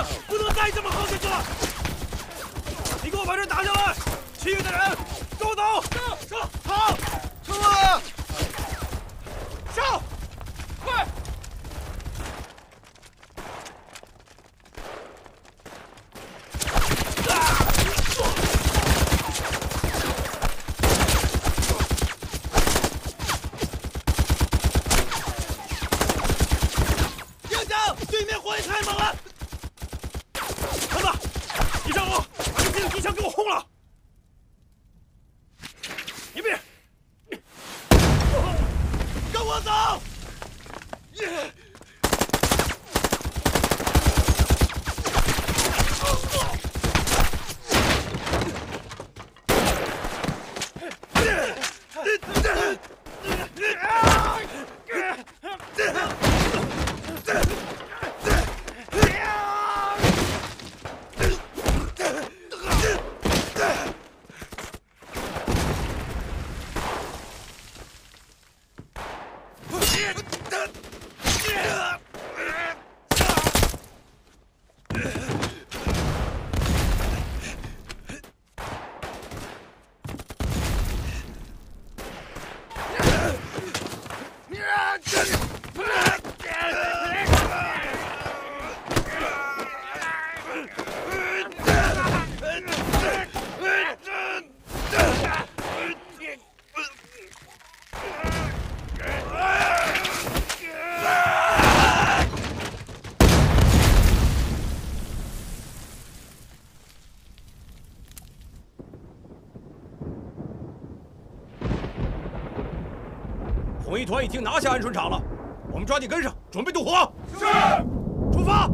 了，不能再这么耗下去了！你给我把这打下来，其余的人跟我走！上，好，撤了！上，快！ 红一团已经拿下安顺厂了，我们抓紧跟上，准备渡河。是，出发。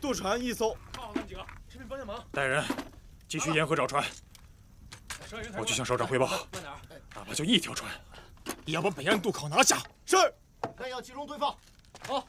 渡船一艘，看好他们几个，这边帮点忙。带人继续沿河找船，我去向首长汇报。哪怕就一条船，也要把北岸渡口拿下。是，弹药集中堆放。好。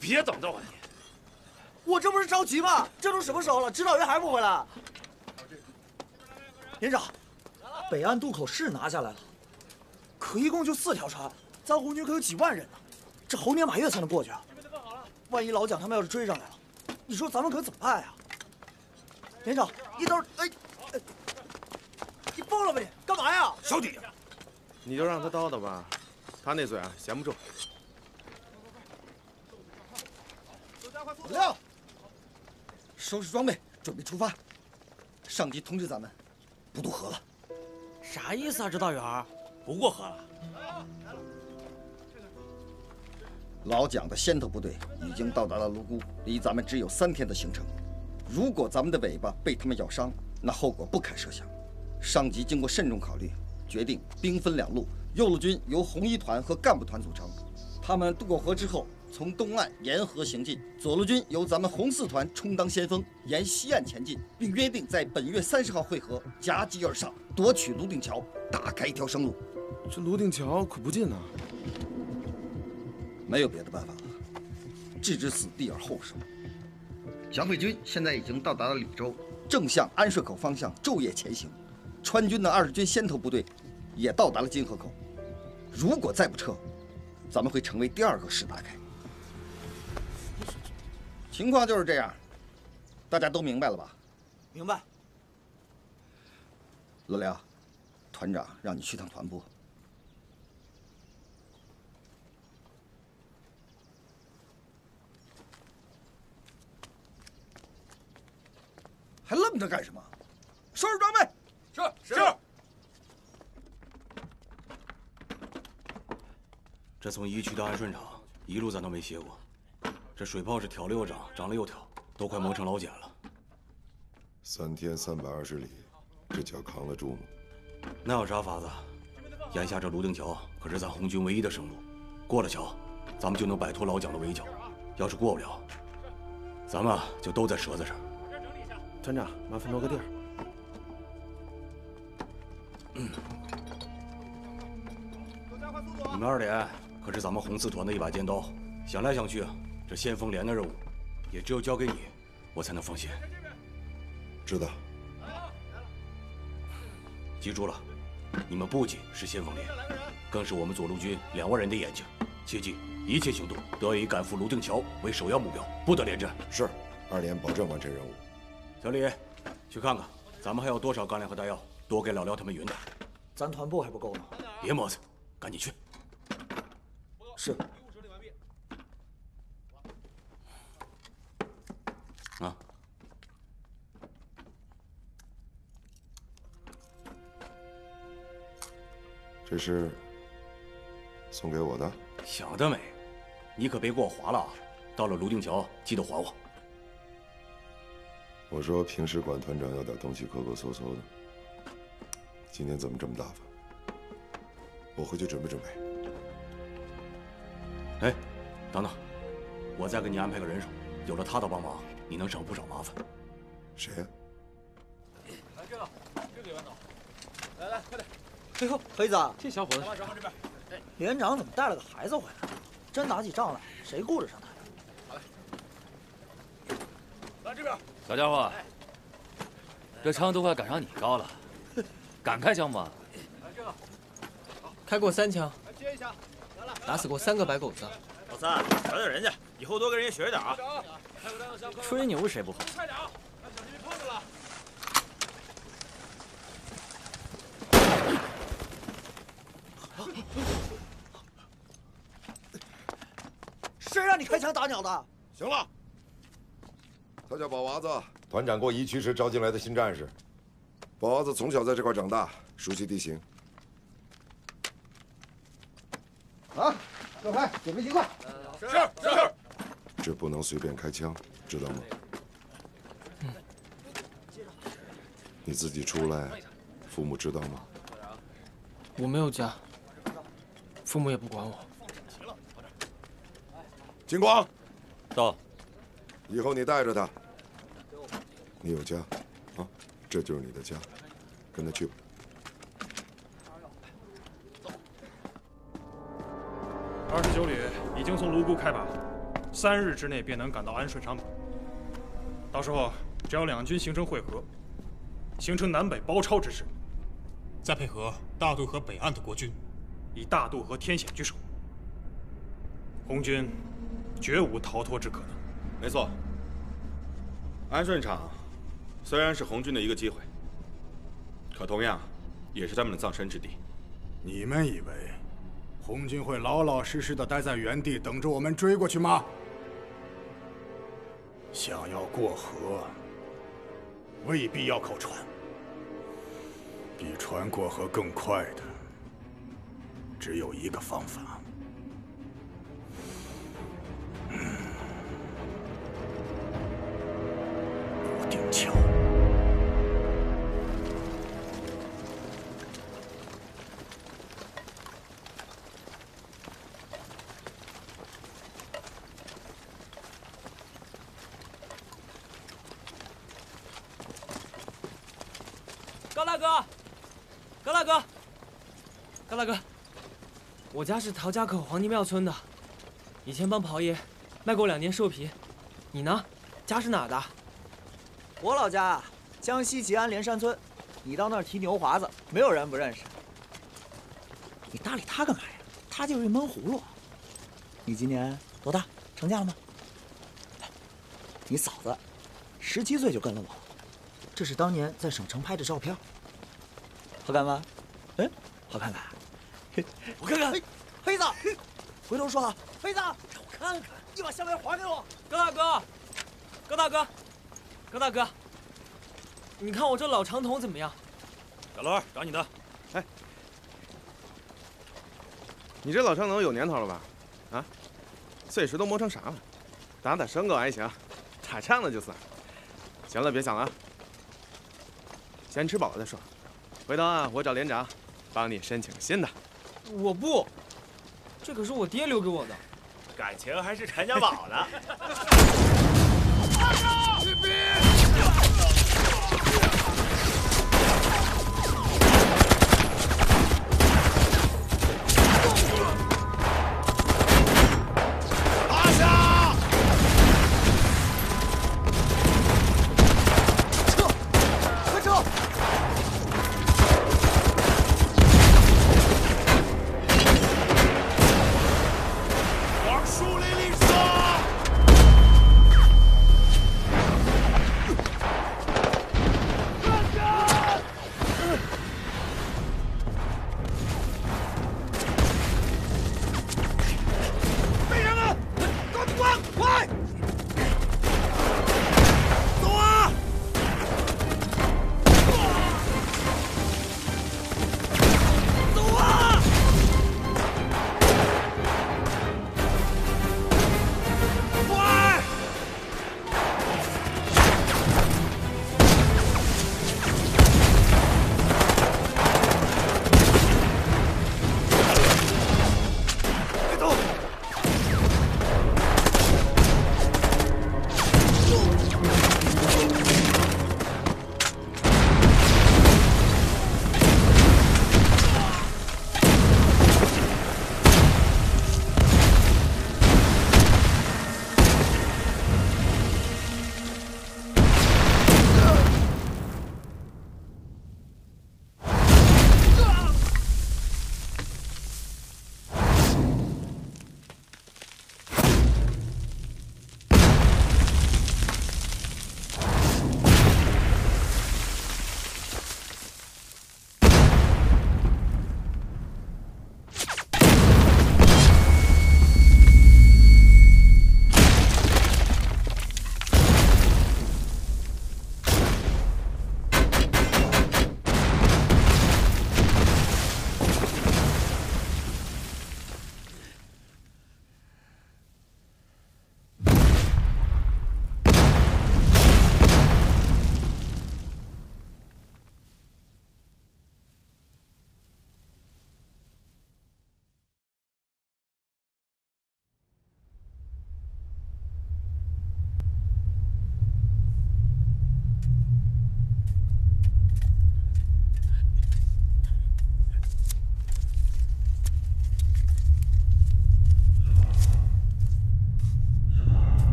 别等着我，你！我这不是着急吗？这都什么时候了，指导员还不回来？连长，北岸渡口是拿下来了，可一共就4条船，咱红军可有几万人呢，这猴年马月才能过去啊！万一老蒋他们要是追上来了，你说咱们可怎么办呀？连长，你等会儿，哎，你疯了吧你？干嘛呀？小弟，你就让他叨叨吧，他那嘴啊闲不住。 6，收拾装备，准备出发。上级通知咱们，不渡河了。啥意思啊，指导员？不过河了？老蒋的先头部队已经到达了泸沽，离咱们只有3天的行程。如果咱们的尾巴被他们咬伤，那后果不堪设想。上级经过慎重考虑，决定兵分2路，右路军由红一团和干部团组成，他们渡过河之后。 从东岸沿河行进，左路军由咱们红四团充当先锋，沿西岸前进，并约定在本月30号会合，夹击而上，夺取泸定桥，打开一条生路。这泸定桥可不近呐，没有别的办法了，置之死地而后生。蒋匪军现在已经到达了柳州，正向安顺口方向昼夜前行。川军的20军先头部队也到达了金河口，如果再不撤，咱们会成为第2个石达开。情况就是这样，大家都明白了吧？明白。罗良，团长让你去趟团部。 还愣着干什么？收拾装备。是。这从一区到安顺厂，一路咱都没歇过。这水泡是挑了又长，长了又挑，都快磨成老茧了。3天320里，这脚扛得住吗？那有啥法子？眼下这泸定桥可是咱红军唯一的生路，过了桥，咱们就能摆脱老蒋的围剿；要是过不了，咱们就都在折子上。 团长，麻烦挪个地儿。你们2连可是咱们红四团的一把尖刀，想来想去，这先锋连的任务，也只有交给你，我才能放心。知道。记住了，你们不仅是先锋连，更是我们左路军2万人的眼睛。切记，一切行动都要以赶赴泸定桥为首要目标，不得连战。是，2连保证完成任务。 小李，去看看，咱们还有多少干粮和弹药，多给老廖他们匀点。咱团部还不够呢。别磨蹭，赶紧去。是。啊。这是送给我的？想得美！你可别给我划了啊！到了泸定桥，记得还我。 我说平时管团长要点东西抠抠搜搜的，今天怎么这么大方？我回去准备准备。哎，等等，我再给你安排个人手，有了他的帮忙，你能省不少麻烦。谁呀？来这个，这个李班长，来快点！哎呦，黑子，这小伙子，李班长怎么带了个孩子回来？真打起仗来，谁顾着上他？ 这边，小家伙，这枪都快赶上你高了，敢开枪吗？开过3枪，打死过3个白狗子。老三，瞧瞧人家，以后多跟人家学着点啊。吹牛谁不好？快点啊，小心别碰着了。谁让你开枪打鸟的？行了。 他叫宝娃子，团长过移区时招进来的新战士。宝娃子从小在这块长大，熟悉地形。啊，各排准备行动。是。这不能随便开枪，知道吗？你自己出来，父母知道吗？我没有家，父母也不管我。金光，到。以后你带着他。 你有家，啊，这就是你的家，跟他去吧。29里已经从泸沽开拔，3日之内便能赶到安顺厂堡。到时候只要2军形成汇合，形成南北包抄之势，再配合大渡河北岸的国军，以大渡河天险居首，红军绝无逃脱之可能。没错，安顺厂。 虽然是红军的一个机会，可同样也是他们的葬身之地。你们以为红军会老老实实的待在原地等着我们追过去吗？想要过河，未必要靠船。比船过河更快的，只有一个方法。 桥，高大哥，我家是陶家口黄泥庙村的，以前帮袍爷卖过2年兽皮。你呢？家是哪的？ 我老家江西吉安连山村，你到那儿提牛华子，没有人不认识。你搭理他干嘛呀？他就是一闷葫芦。你今年多大？成家了吗？你嫂子17岁就跟了我，这是当年在省城拍的照片，好看吗？嗯，好看吧？我看看，黑子，回头说啊，黑子，让我看看，你把下面还给我，高大哥，高大哥，高大哥，你看我这老长筒怎么样？小罗，找你的，哎，你这老长筒有年头了吧？啊，碎石都磨成啥了？ 打牲口还行，打仗了就算。行了，别想了，先吃饱了再说。回头啊，我找连长，帮你申请新的。我不，这可是我爹留给我的，感情还是传家宝呢。士兵。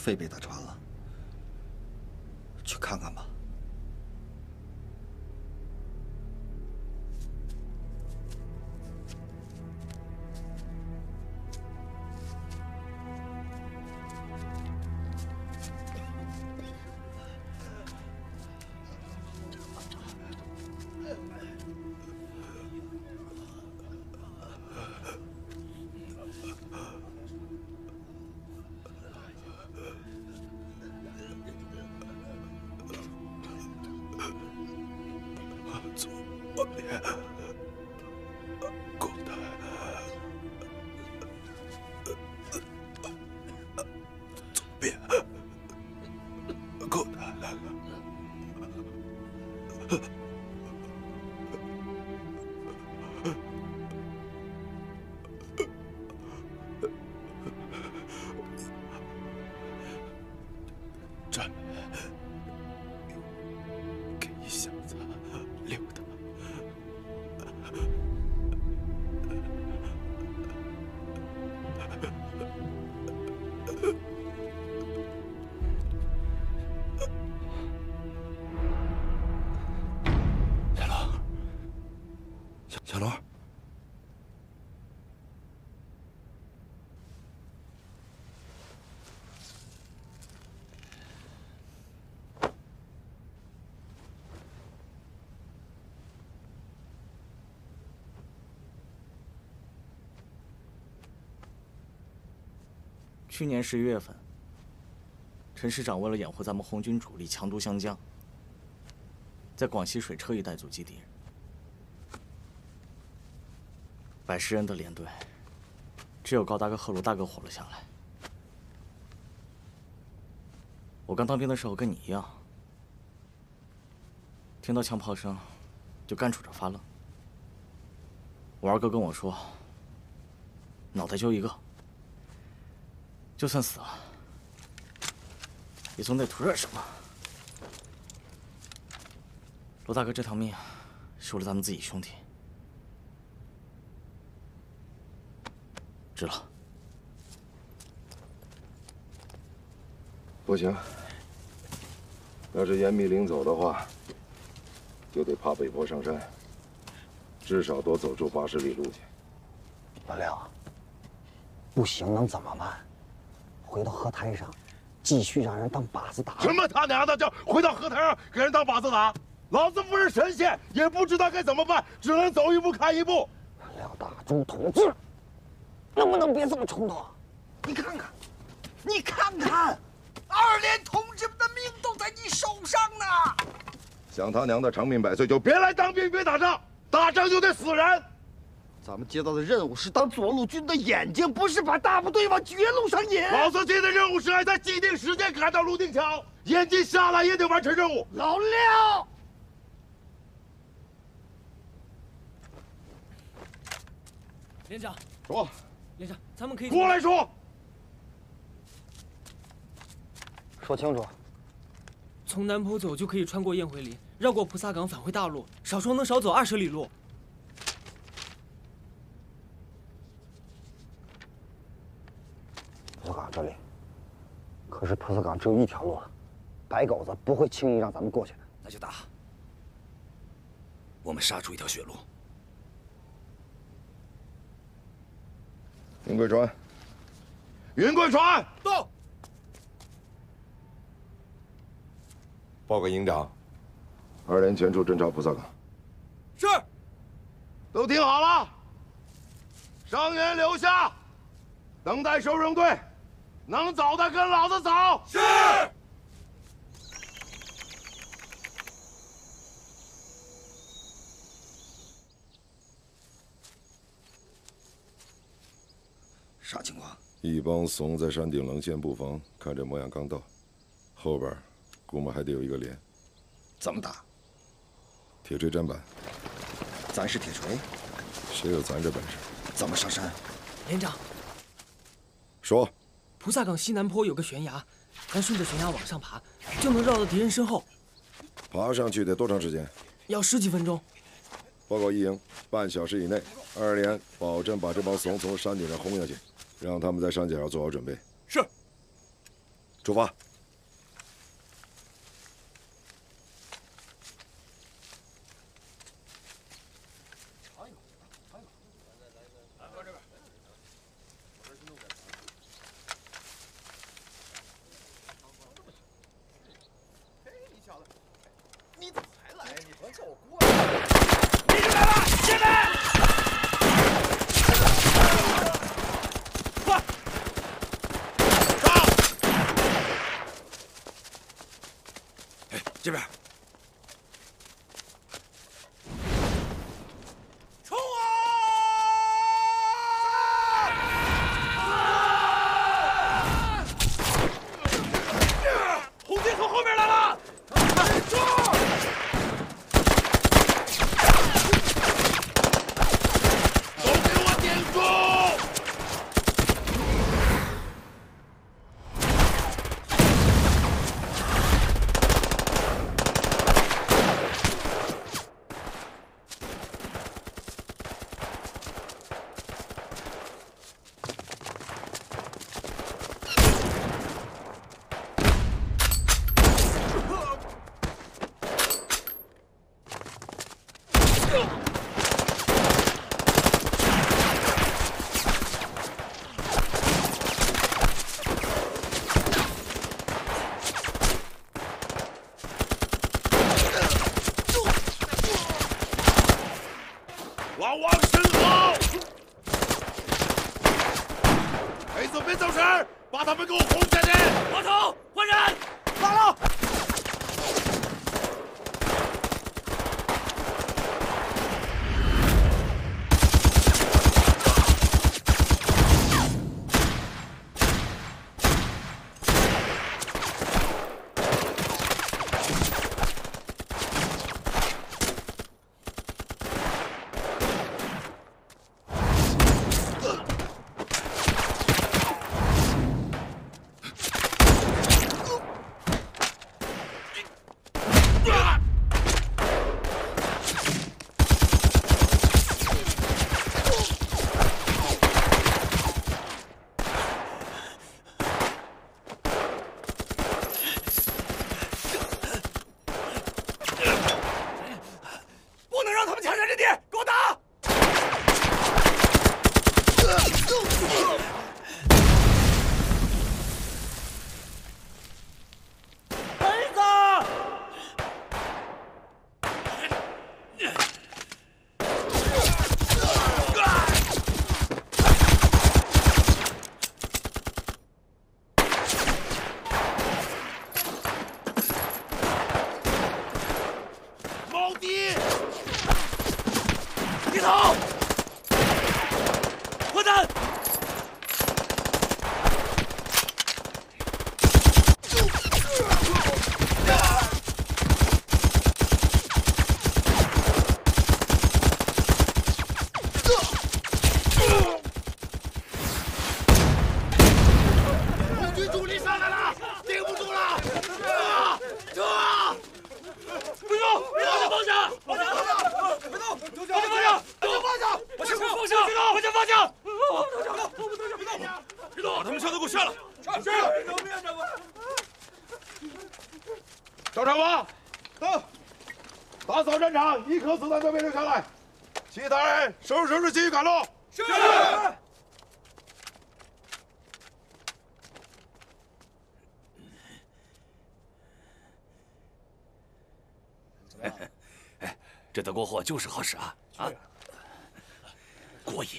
肺被打穿了，去看看吧。小罗，去年11月份，陈市长为了掩护咱们红军主力强渡湘江，在广西水车一带阻击敌人。 100人的连队，只有高大哥和罗大哥活了下来。我刚当兵的时候跟你一样，听到枪炮声就干杵着发愣。我二哥跟我说，脑袋就一个，就算死了，也总得图点什么。罗大哥这条命是为了咱们自己兄弟。 知了，不行。要是严密领走的话，就得爬北坡上山，至少多走出80里路去。老六，不行能怎么办？回到河滩上，继续让人当靶子打。什么他娘的，这回到河滩上给人当靶子打？老子不是神仙，也不知道该怎么办，只能走一步看一步。廖大铢同志。 能不能别这么冲动？你看看，你看看，二连同志们的命都在你手上呢。想他娘的长命百岁，就别来当兵，别打仗，打仗就得死人。咱们接到的任务是当左路军的眼睛，不是把大部队往绝路上引。老子接的任务是按在既定时间赶到泸定桥，眼睛瞎了也得完成任务。老六，连长，说。 连长，咱们可以过来说，说清楚。从南坡走就可以穿过雁回林，绕过菩萨岗返回大陆，少说能少走20里路。菩萨岗这里，可是菩萨岗只有一条路啊，白狗子不会轻易让咱们过去的。那就打，我们杀出一条血路。 云贵船，云贵船到。报给营长，2连全处侦察菩萨岗。是。都听好了，伤员留下，等待收容队，能走的跟老子走。是。啥情况？一帮怂在山顶棱线布防，看这模样刚到，后边估摸还得有一个连。怎么打？铁锤砧板。咱是铁锤？谁有咱这本事？怎么上山？连长，说。菩萨岗西南坡有个悬崖，咱顺着悬崖往上爬，就能绕到敌人身后。爬上去得多长时间？要10几分钟。报告一营，半小时以内，2连保证把这帮怂从山顶上轰下去。 让他们在山脚上做好准备。是。出发。你小子，你怎么还来？你别叫我过来！弟兄们，进来！ 这边，冲啊！红军从后面来了，冲！都给我顶住！赵长王，走，打扫战场，一颗子弹都别留下来。其他人收拾收拾，继续赶路。是。怎么样？哎，这德国货就是好使啊！啊，过瘾。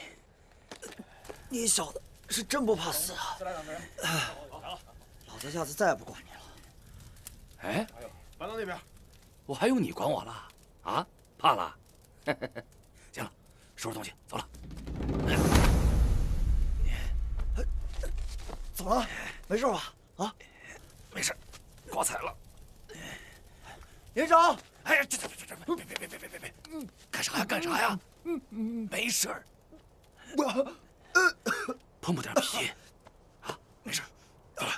你小子是真不怕死啊！老子下次再也不管你了。 哎，搬到那边，我还用你管我了？啊，怕了？行了，收拾东西，走了。怎么了？没事吧？啊，没事，刮彩了。连长，哎，这，别，干啥呀？干啥呀？没事儿，碰不点皮，啊，没事，走了。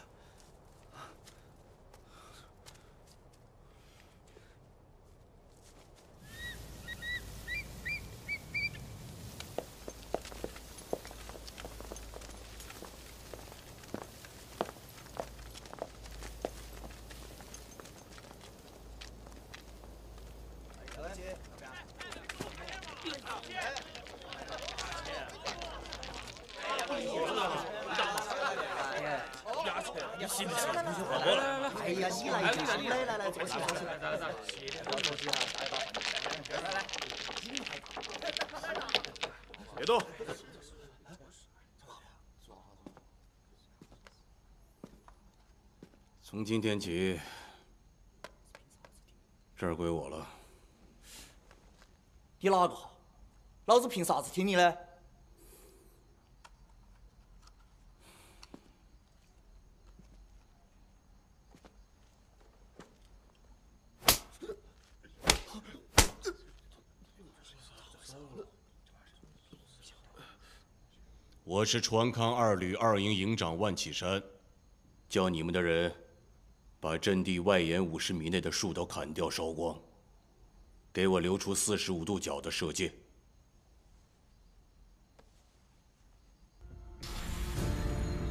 别动！从今天起，这儿归我了。你哪个？老子凭啥子听你嘞？我是川康2旅2营营长万启山，叫你们的人把阵地外沿50米内的树都砍掉烧光，给我留出45度角的射界。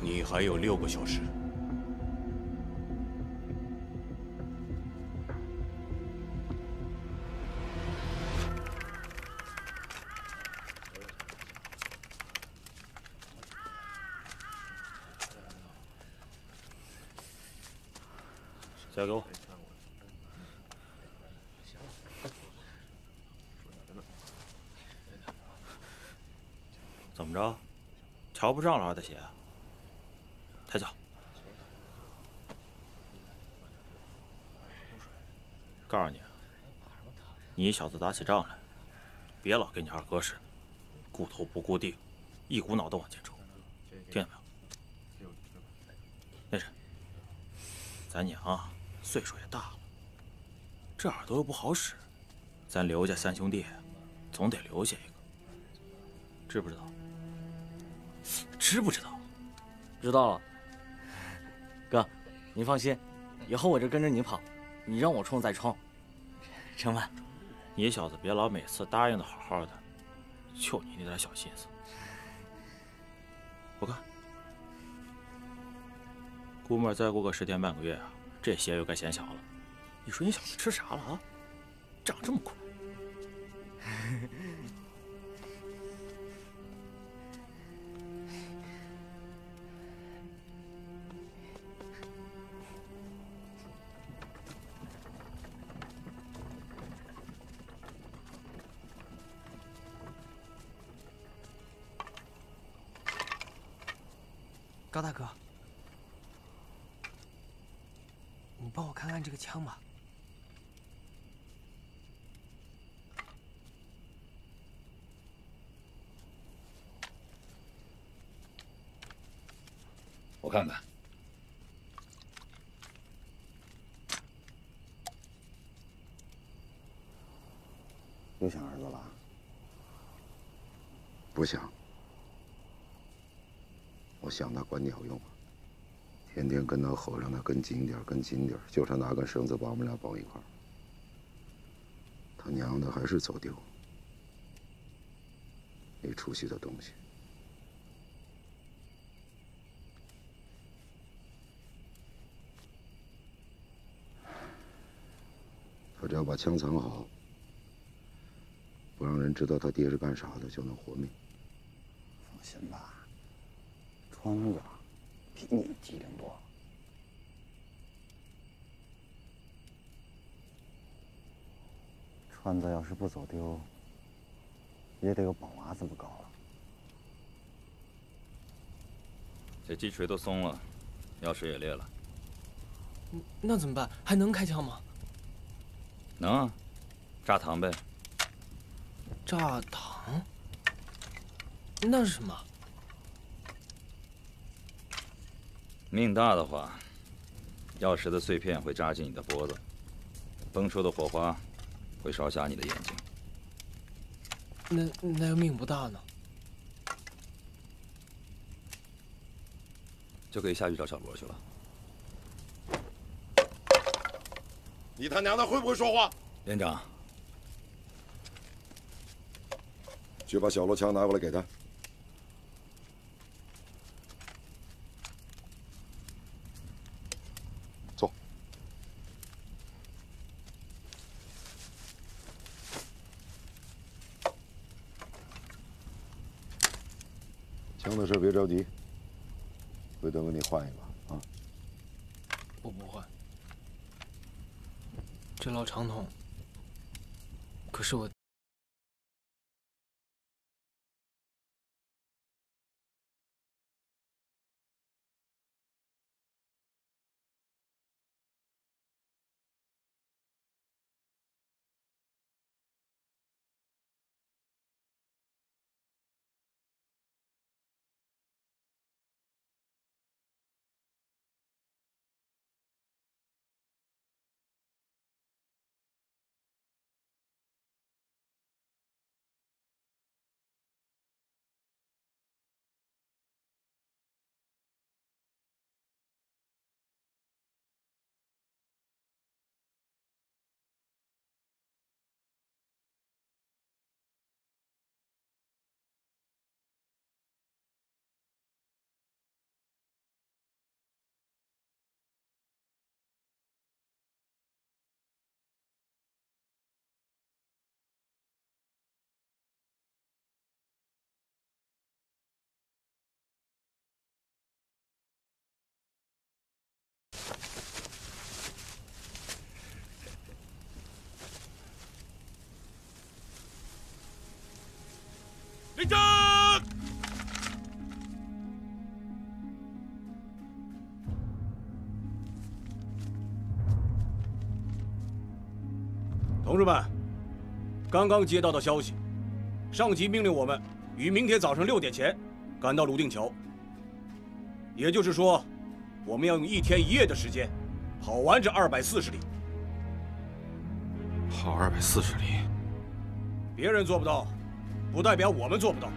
你还有6个小时。 交给我。怎么着，瞧不上了还得写啊？抬脚。告诉你，你小子打起仗来，别老跟你二哥似的，顾头不顾腚，一股脑的往前冲，听见没有？那是，咱娘啊。 岁数也大了，这耳朵又不好使，咱刘家3兄弟总得留下一个，知不知道？知不知道？知道了。哥，您放心，以后我就跟着你跑，你让我冲再冲。成吧，你小子别老每次答应的好好的，就你那点小心思。我看，估摸再过个10天半个月啊。 这鞋又该显小了，你说你小子吃啥了啊？长这么快！高大哥。 你帮我看看这个枪吧。我看看。又想儿子了？不想。我想他管你好用吗？ 天天跟他吼，让他跟紧点，跟紧点，就差拿根绳子把我们俩绑一块儿。他娘的，还是走丢，没出息的东西。只要把枪藏好，不让人知道他爹是干啥的，就能活命。放心吧，庄子比你机灵多。 川子要是不走丢，也得有宝娃这么高了。这击锤都松了，钥匙也裂了。那怎么办？还能开枪吗？能啊，炸膛呗。炸膛？那是什么？命大的话，钥匙的碎片会扎进你的脖子，崩出的火花。 会烧瞎你的眼睛。那要命不大呢，就可以下去找小罗去了。你他娘的会不会说话？连长，去把小罗枪拿过来给他。走。 枪的事别着急，回头给你换一把啊！我不换，这老长筒可是我。 连长，同志们，刚刚接到的消息，上级命令我们于明天早上6点前赶到泸定桥。也就是说，我们要用1天1夜的时间跑完这240里。跑240里，别人做不到。 不代表我们做不到。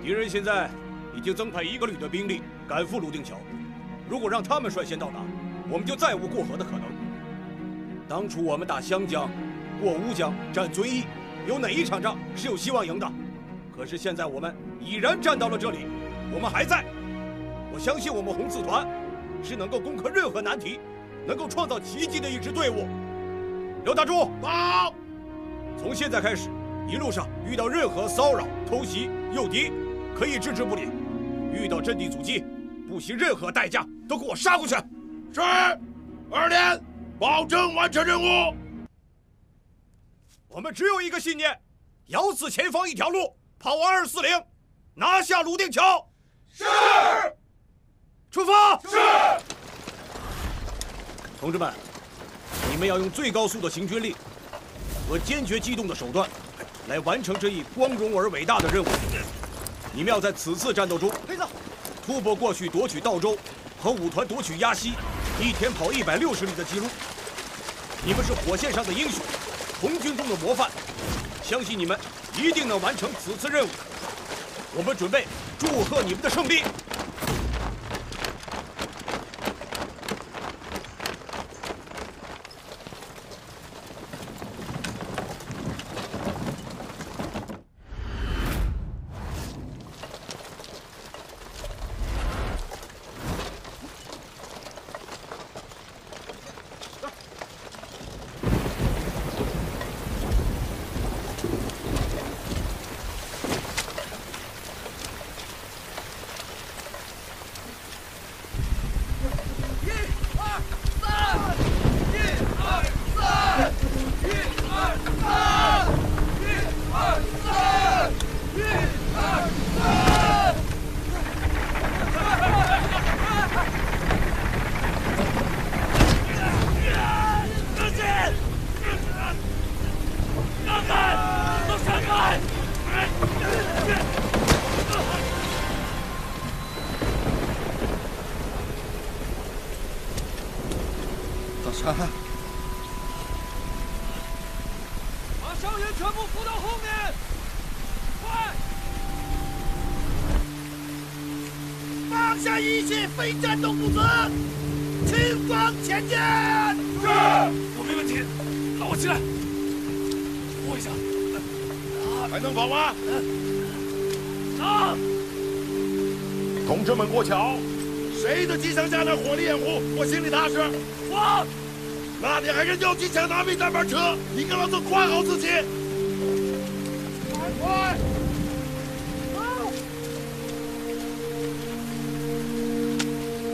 敌人现在已经增派1个旅的兵力赶赴泸定桥，如果让他们率先到达，我们就再无过河的可能。当初我们打湘江、过乌江、占遵义，有哪一场仗是有希望赢的？可是现在我们已然站到了这里，我们还在。我相信我们红四团是能够攻克任何难题、能够创造奇迹的一支队伍。刘大柱，到！从现在开始。 一路上遇到任何骚扰、偷袭、诱敌，可以置之不理；遇到阵地阻击，不惜任何代价都给我杀过去。是，2连，保证完成任务。我们只有一个信念：咬死前方一条路，跑完240，拿下泸定桥。是。出发。是。同志们，你们要用最高速的行军力和坚决机动的手段。 来完成这一光荣而伟大的任务。你们要在此次战斗中突破过去夺取道州和5团夺取鸭溪1天跑160里的记录。你们是火线上的英雄，红军中的模范，相信你们一定能完成此次任务。我们准备祝贺你们的胜利。小心！把伤员全部扶到后面，快！放下一切非战斗部分，轻装前进。是，我没问题。拉我起来，握一下。还能跑吗？能。 同志们过桥，谁的机枪加上火力掩护，我心里踏实。我，那你还是用机枪拿命当板车，你给老子管好自己。快快，好！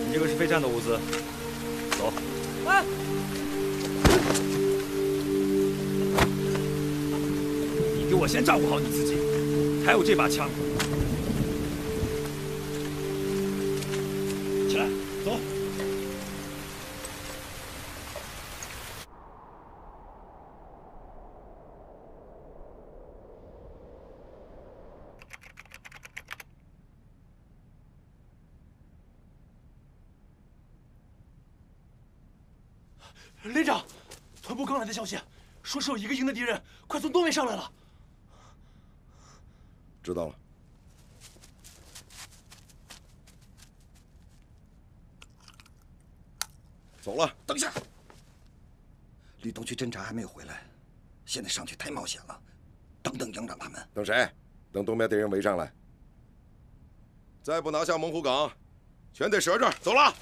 你这个是备战的物资，走。哎。 你给我先照顾好你自己，还有这把枪。 走。连长，团部刚来的消息，说是有一个营的敌人快从东面上来了。知道了。 走了，等一下。吕东去侦察还没有回来，现在上去太冒险了。等营长他们。等谁？等东边敌人围上来。再不拿下猛虎岗，全得折这儿。走了。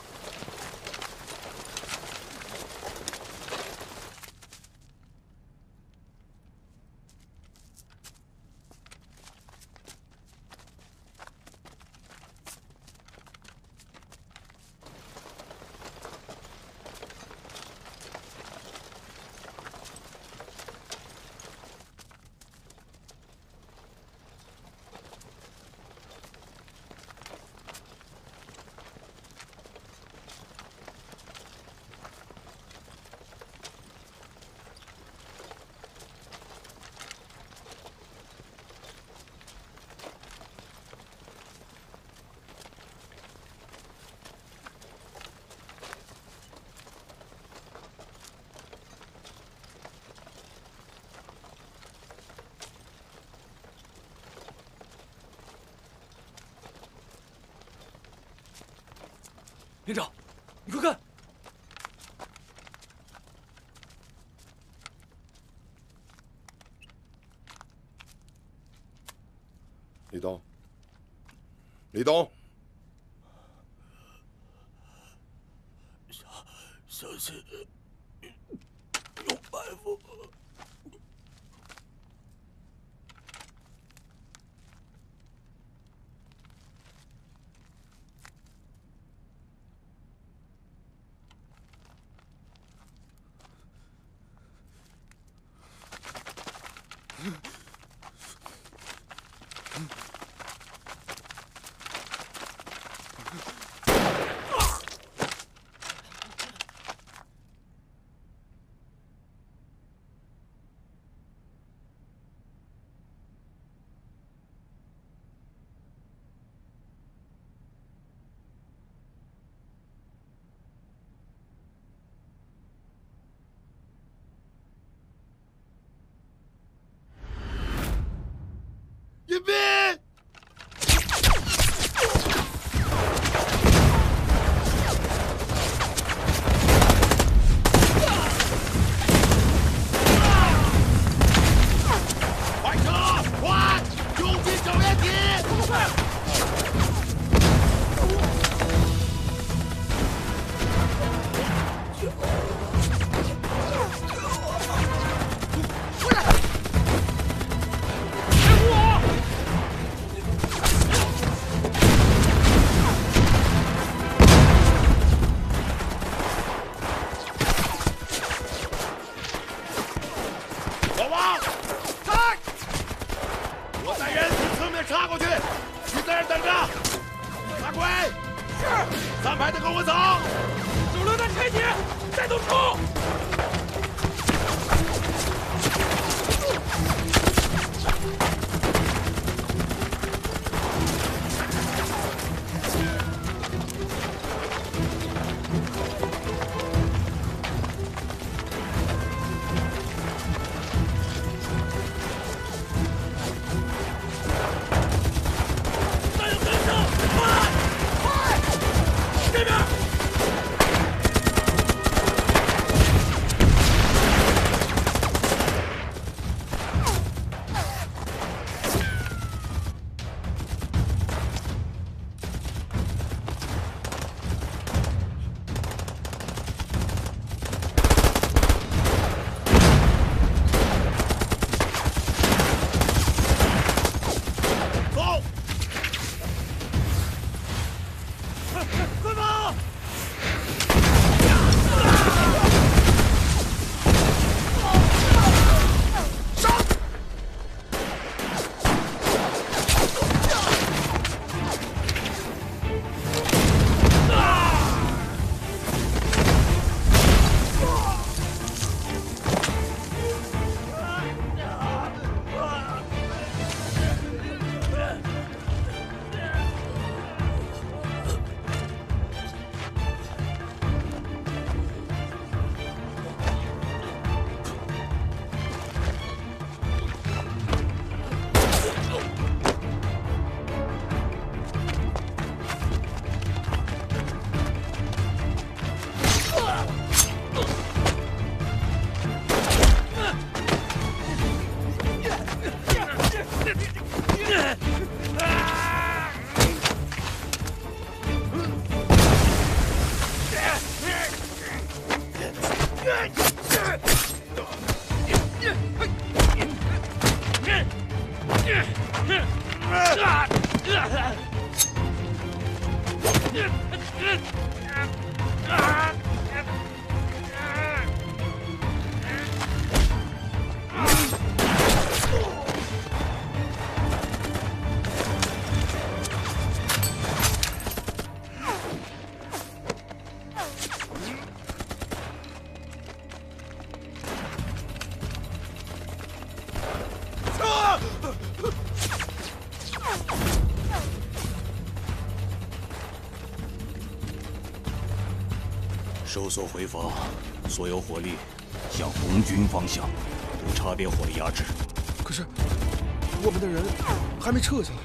连长，你快看！李东，李东，小心，有埋伏！收缩回防，所有火力向红军方向，无差别火力压制。可是，我们的人还没撤下来。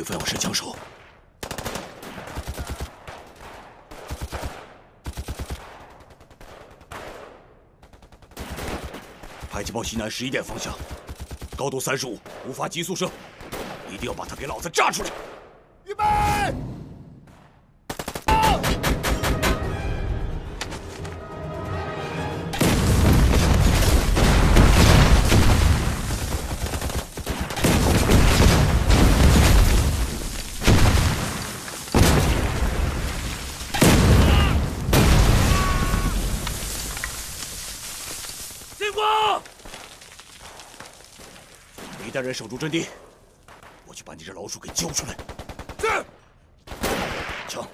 对方是枪手。 迫击炮西南11点方向，高度35，无法急速射，一定要把他给老子炸出来！预备，进攻！ 一带人守住阵地，我去把你这老鼠给揪出来。是。枪。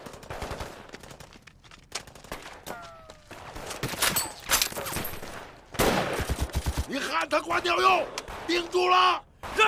你喊他关鸟用，盯住了。是。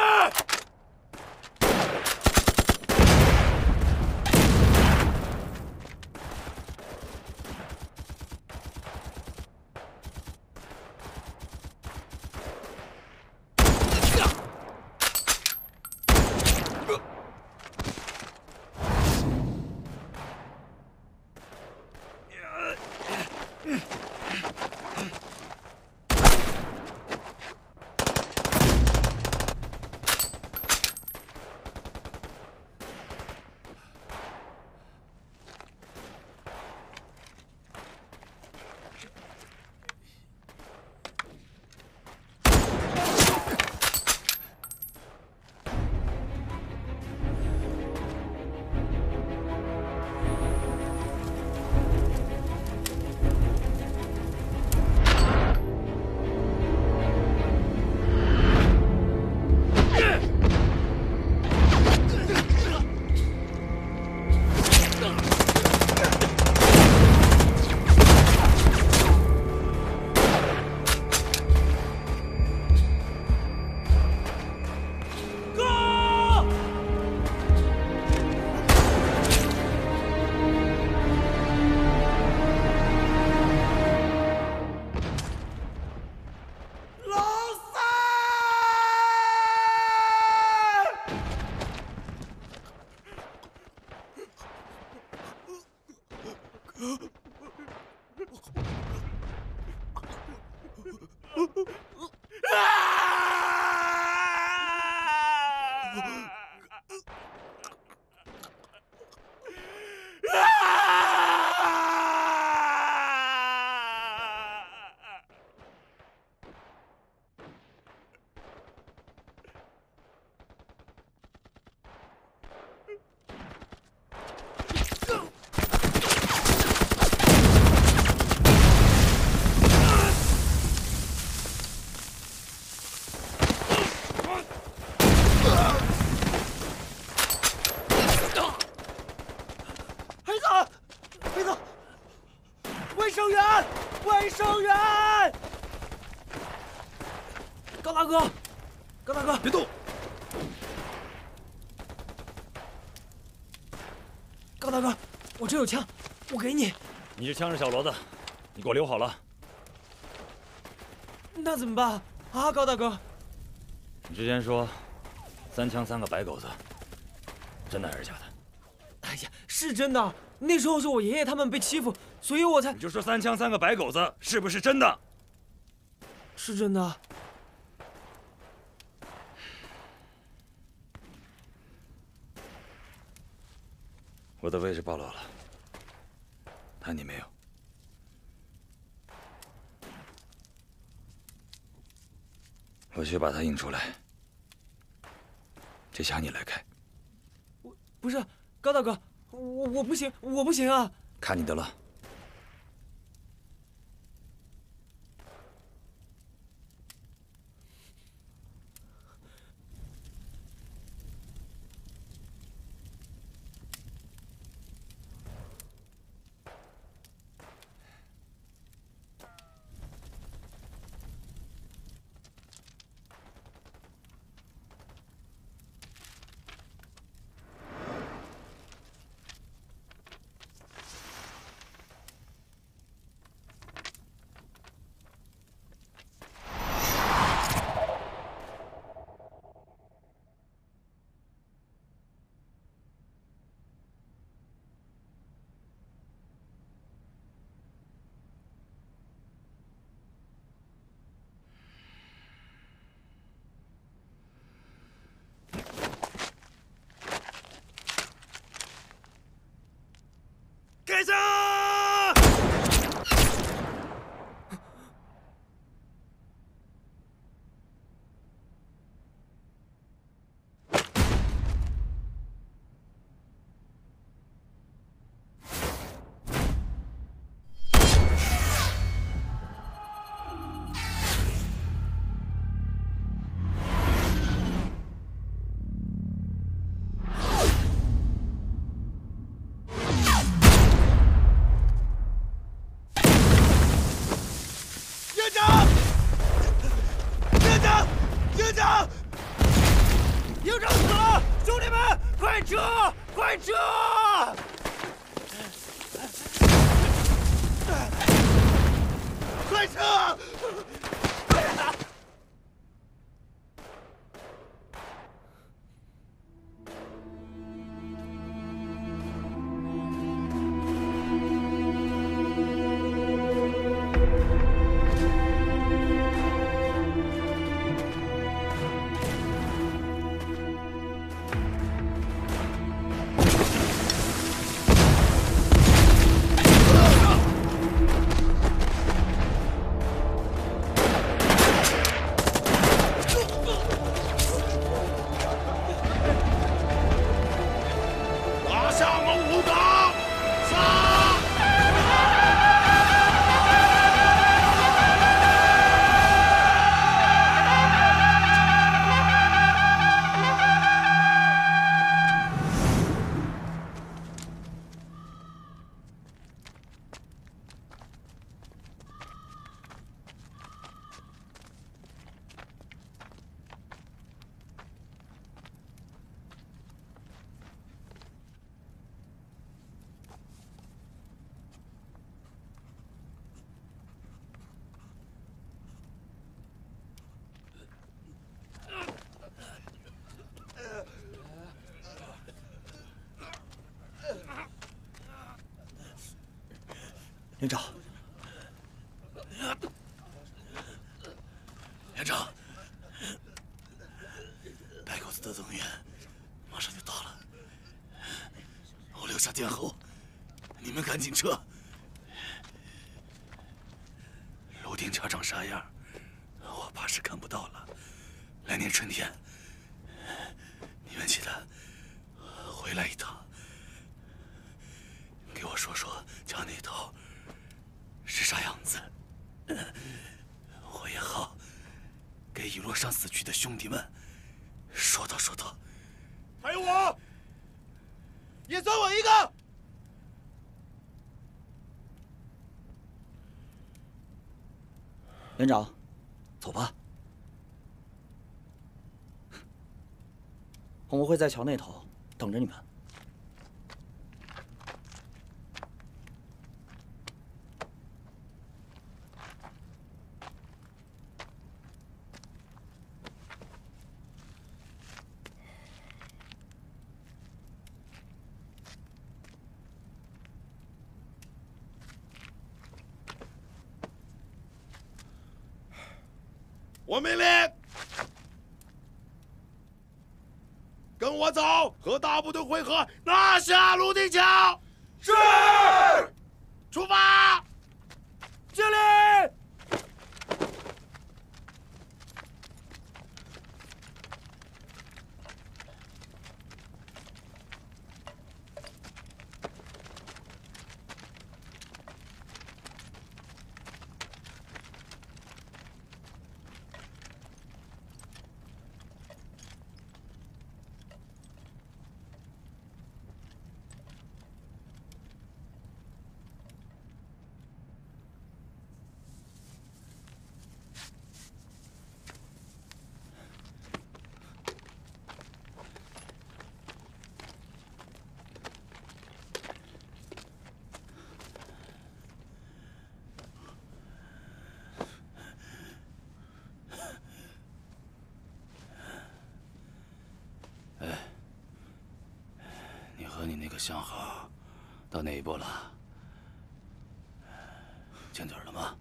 有枪，我给你。你这枪是小罗的，你给我留好了。那怎么办啊，高大哥？你之前说三枪三个白狗子，真的还是假的？哎呀，是真的。那时候是我爷爷他们被欺负，所以我才……你就说三枪三个白狗子是不是真的？是真的。我的位置暴露了。 看你没有，我去把他引出来。这枪你来开。我不是高大哥，我不行，我不行啊！看你的了。连长，连长，白狗子的增援马上就到了，我留下殿后，你们赶紧撤。陆定家长啥样，我怕是看不到了。来年春天，你们记得回来一趟，给我说说家那头。 是啥样子？我也好给一路上死去的兄弟们说道说道。还有我，也算我一个。连长，走吧。我们会在桥那头等着你们。 我命令，跟我走，和大部队会合，拿下陆定桥。是，出发。敬礼。相好，到哪一步了？见底了吗？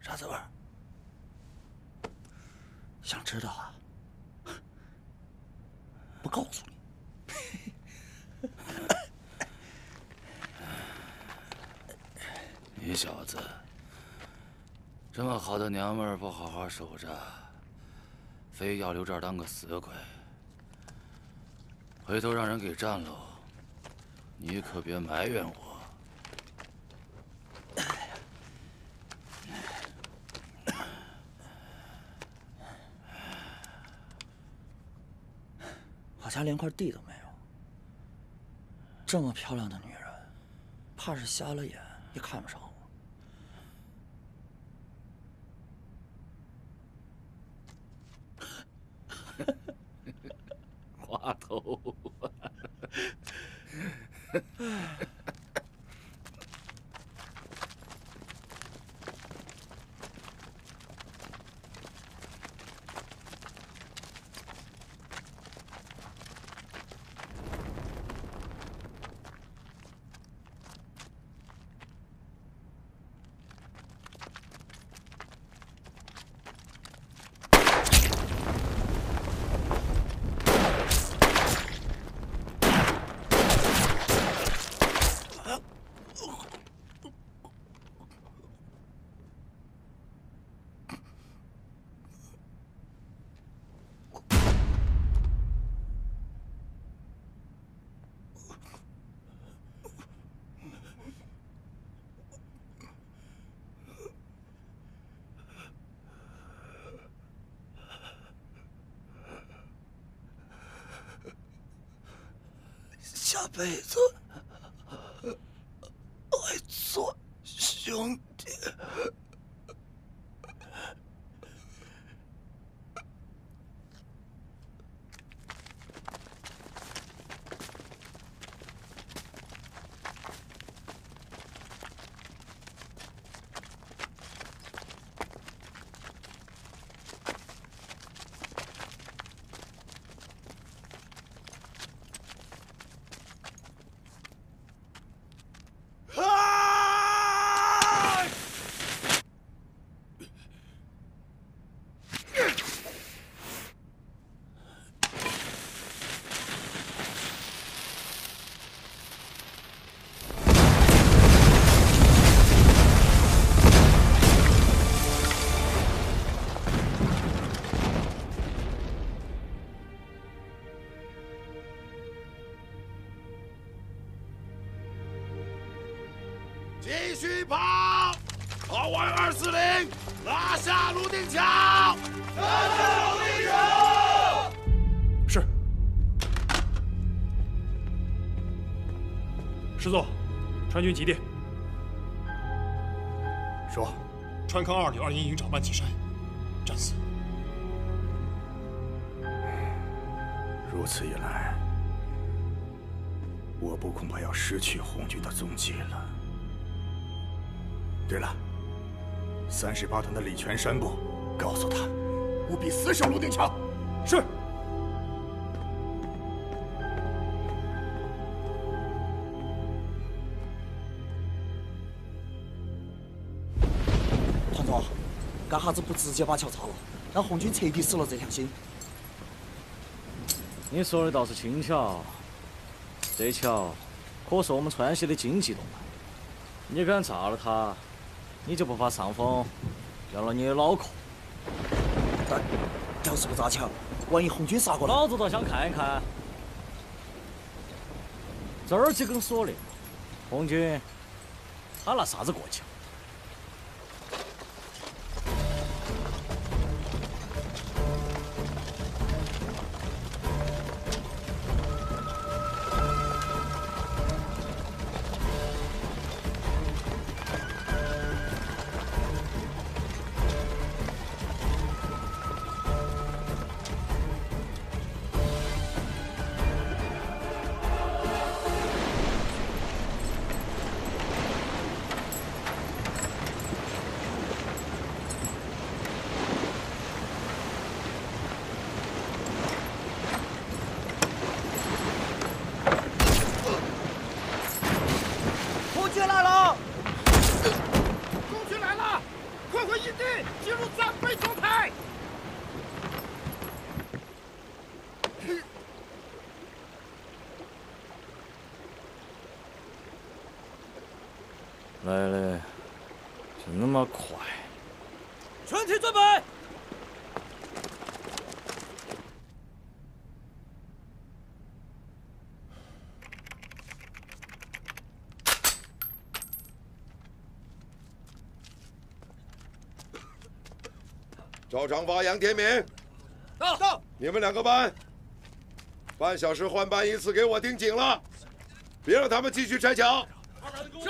啥滋味？想知道啊？不告诉你。你小子，这么好的娘们儿不好好守着，非要留这儿当个死鬼。 回头让人给占喽，你可别埋怨我。我家连块地都没有，这么漂亮的女人，怕是瞎了眼也看不上我。花头，下辈子还做兄弟。继续跑！跑完240，拿下泸定桥！拿下泸定桥！是。师座，川军急电。说，川康2021营长班启山，战死。如此一来。 我部恐怕要失去红军的踪迹了。对了，38团的李全山部，告诉他，务必死守泸定桥。是。团长，干哈子不直接把桥砸了，让红军彻底死了这条心？你说的倒是轻巧。 这桥可是我们川西的经济动脉，你敢炸了它，你就不怕上峰要了你的脑壳？但要是不砸桥，万一红军杀过来，老子倒想看一看。这儿几根锁链，红军他拿啥子过桥？赵长发、杨天明，到！你们两个班，半小时换班一次，给我盯紧了，别让他们继续拆桥。是。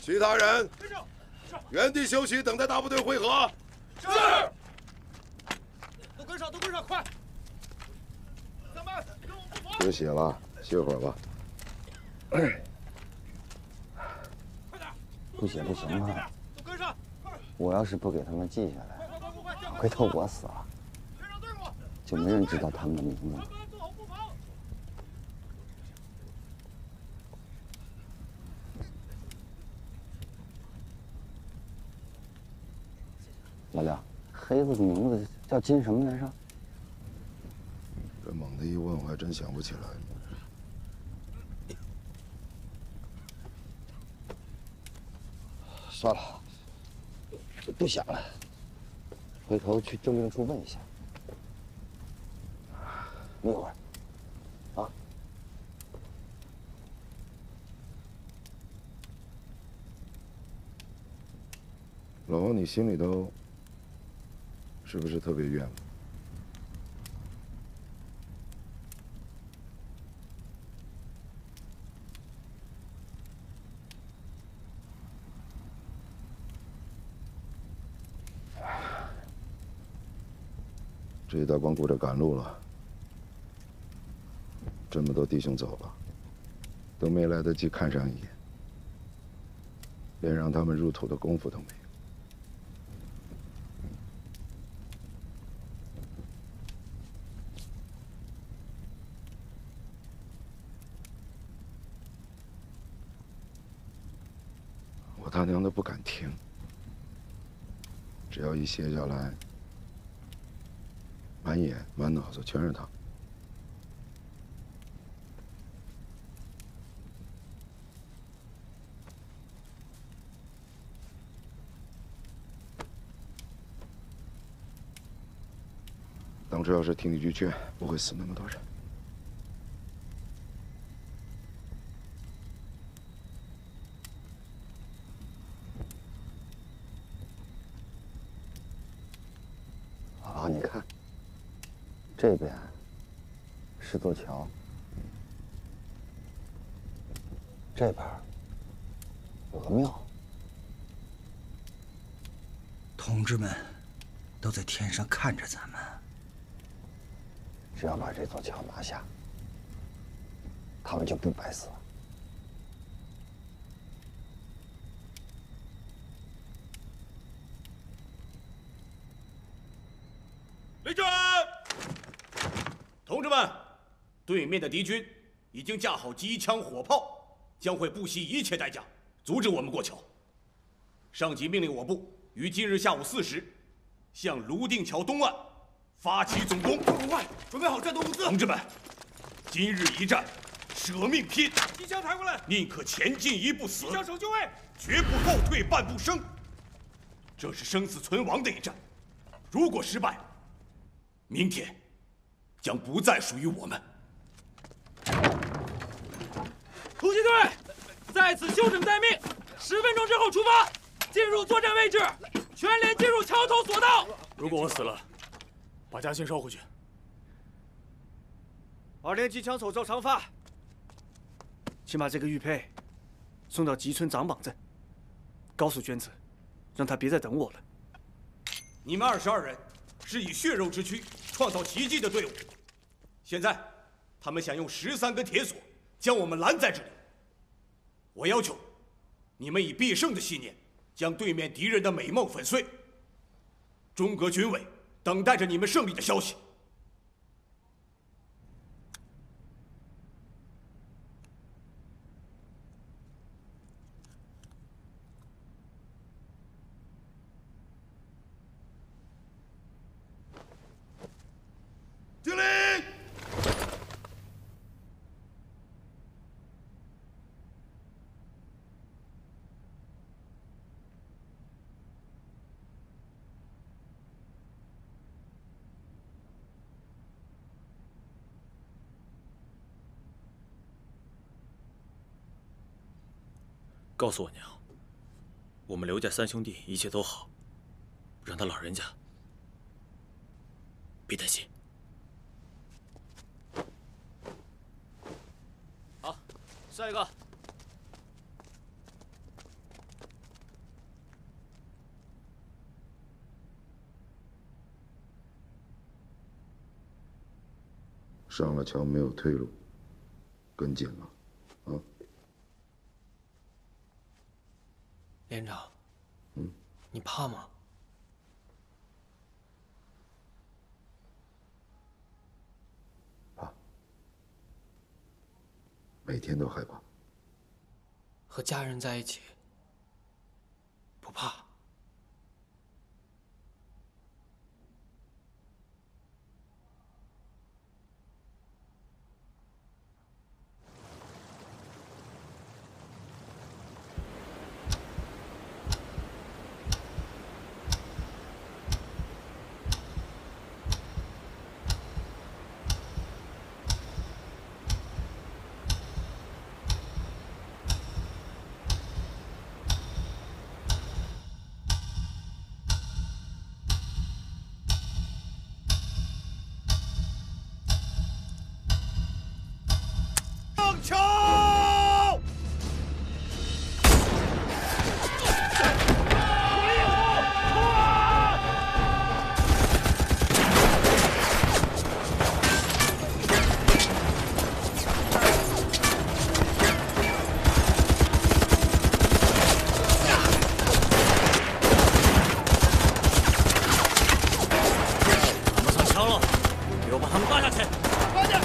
其他人原地休息，等待大部队会合。是。都跟上，都跟上，快！上班，跟我们不服。流血了，歇会儿吧。快点！不写不行啊！都跟上！我要是不给他们记下来。 回头我死了，就没人知道他们的名字了。老廖，黑子的名字叫金什么来着？这猛地一问，我还真想不起来了。 算了，不想了。 回头去政令处问一下，一会儿，啊！老王，你心里头是不是特别怨我？这一大光顾着赶路了，这么多弟兄走了，都没来得及看上一眼，连让他们入土的功夫都没有。我他娘的不敢停，只要一歇下来。 满眼满脑子全是他。当初要是听你句劝，不会死那么多人。这边是座桥，这边有个庙。同志们都在天上看着咱们，只要把这座桥拿下，他们就不白死了。 雷震，同志们，对面的敌军已经架好机枪火炮，将会不惜一切代价阻止我们过桥。上级命令我部于今日下午4时，向泸定桥东岸发起总攻。快，准备好战斗物资！同志们，今日一战，舍命拼。机枪抬过来！宁可前进一步死，机枪手就位，绝不后退半步生。这是生死存亡的一战，如果失败， 明天将不再属于我们。突击队在此休整待命，10分钟之后出发，进入作战位置，全连进入桥头索道。如果我死了，把家信捎回去。2连机枪手赵长发，请把这个玉佩送到吉村长榜镇，告诉娟子，让她别再等我了。你们22人。 是以血肉之躯创造奇迹的队伍，现在他们想用13根铁索将我们拦在这里。我要求你们以必胜的信念，将对面敌人的美梦粉碎。中革军委等待着你们胜利的消息。告诉我娘，我们刘家3兄弟一切都好，让他老人家别担心。好，下一个。上了桥没有退路，跟紧了。 连长，你怕吗？怕，每天都害怕。和家人在一起，不怕。给我把他们拉下去！快点！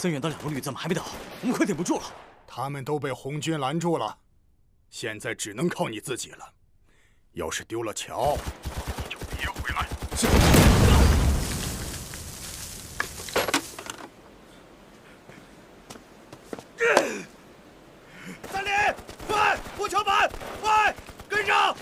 增援的两个旅怎么还没到？我们快顶不住了！他们都被红军拦住了，现在只能靠你自己了。要是丢了桥，你就别回来。三林，快过桥板，快跟上！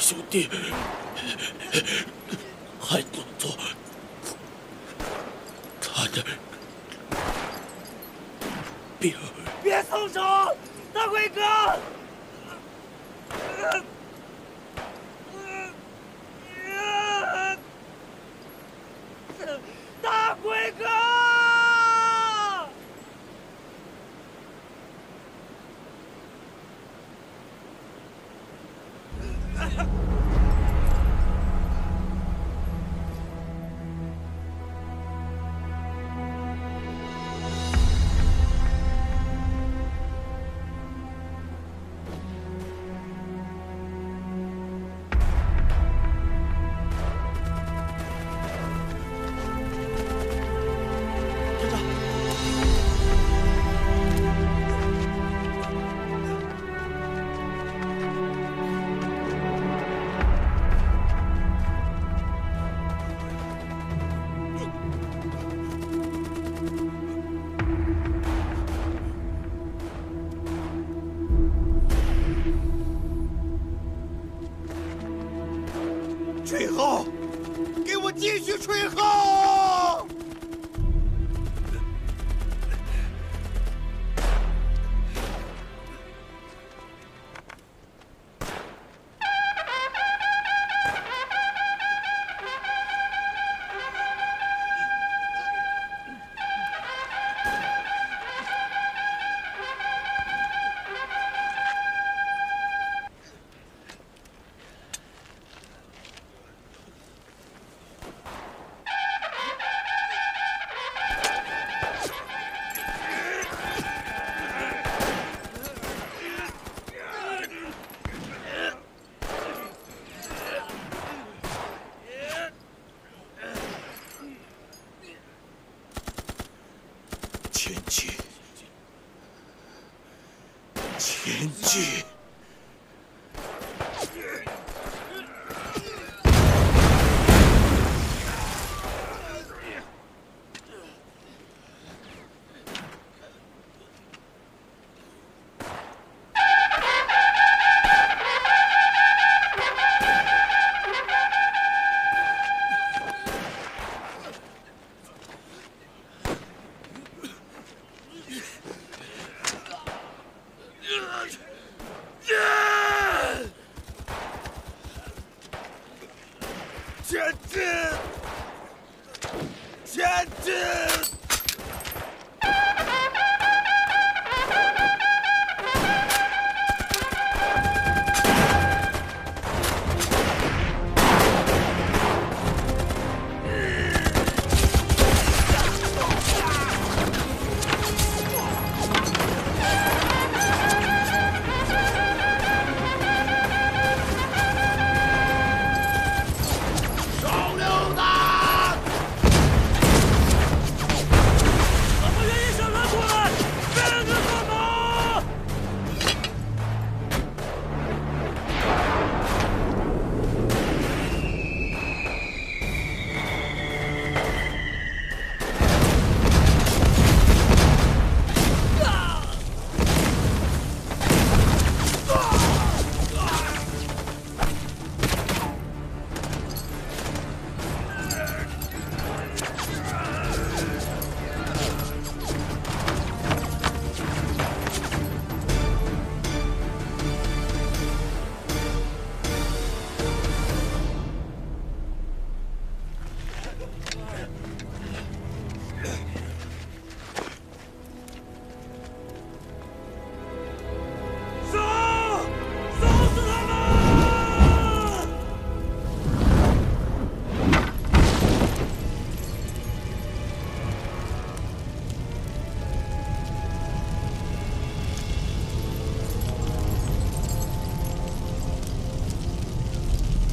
兄弟，还能做他的兵？别松手，大辉哥！大辉哥！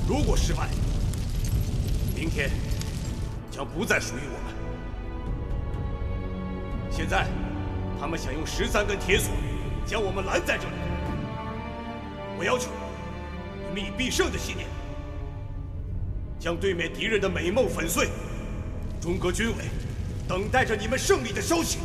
如果失败，明天将不再属于我们。现在，他们想用13根铁索将我们拦在这里。我要求你们以必胜的信念，将对面敌人的美梦粉碎。中国军委等待着你们胜利的消息。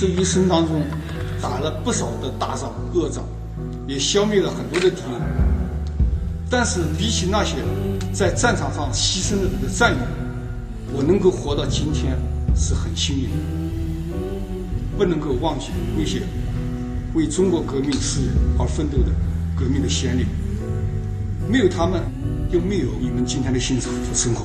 这一生当中，打了不少的大仗、恶仗，也消灭了很多的敌人。但是比起那些在战场上牺牲的人的战友，我能够活到今天是很幸运的。不能够忘记那些为中国革命事业而奋斗的革命的先烈，没有他们，就没有你们今天的幸福生活。